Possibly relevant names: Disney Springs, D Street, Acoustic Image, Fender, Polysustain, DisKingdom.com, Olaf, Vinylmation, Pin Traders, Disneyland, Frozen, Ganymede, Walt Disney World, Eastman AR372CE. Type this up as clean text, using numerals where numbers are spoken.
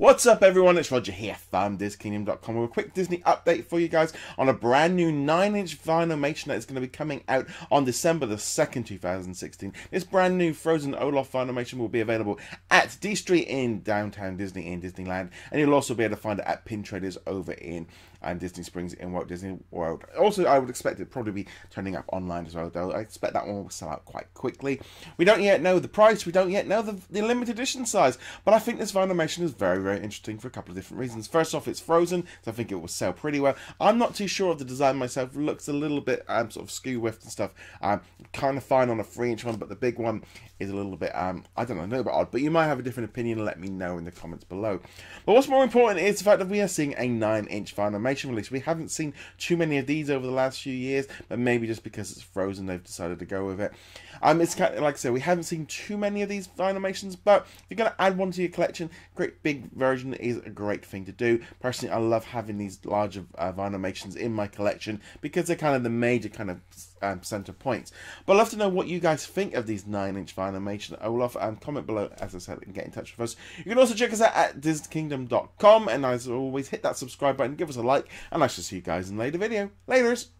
What's up everyone, it's Roger here from DisKingdom.com with a quick Disney update for you guys on a brand new 9-inch Vinylmation that is going to be coming out on December the 2nd, 2016. This brand new Frozen Olaf Vinylmation will be available at D Street in downtown Disney in Disneyland, and you'll also be able to find it at Pin Traders over in Disney Springs in Walt Disney World. Also, I would expect it probably be turning up online as well, though I expect that one will sell out quite quickly. We don't yet know the price, we don't yet know the limited edition size, but I think this Vinylmation is very, very interesting for a couple of different reasons. First off, it's Frozen, so I think it will sell pretty well. I'm not too sure of the design myself. It looks a little bit sort of skew whiffed and stuff. Kind of fine on a 3-inch one, but the big one is a little bit I don't know, a little bit odd. But you might have a different opinion. Let me know in the comments below. But what's more important is the fact that we are seeing a 9-inch Vinylmation release. We haven't seen too many of these over the last few years, but maybe just because it's Frozen, they've decided to go with it. It's kind of, like I said, we haven't seen too many of these Vinylmations, but if you're going to add one to your collection, great big version is a great thing to do. Personally, I love having these larger Vinylmations in my collection because they're kind of the major kind of center points. But I'd love to know what you guys think of these 9-inch Vinylmation Olaf. Comment below, as I said, and get in touch with us. You can also check us out at DisKingdom.com, and as always, hit that subscribe button, give us a like, and I shall see you guys in a later video. Laters!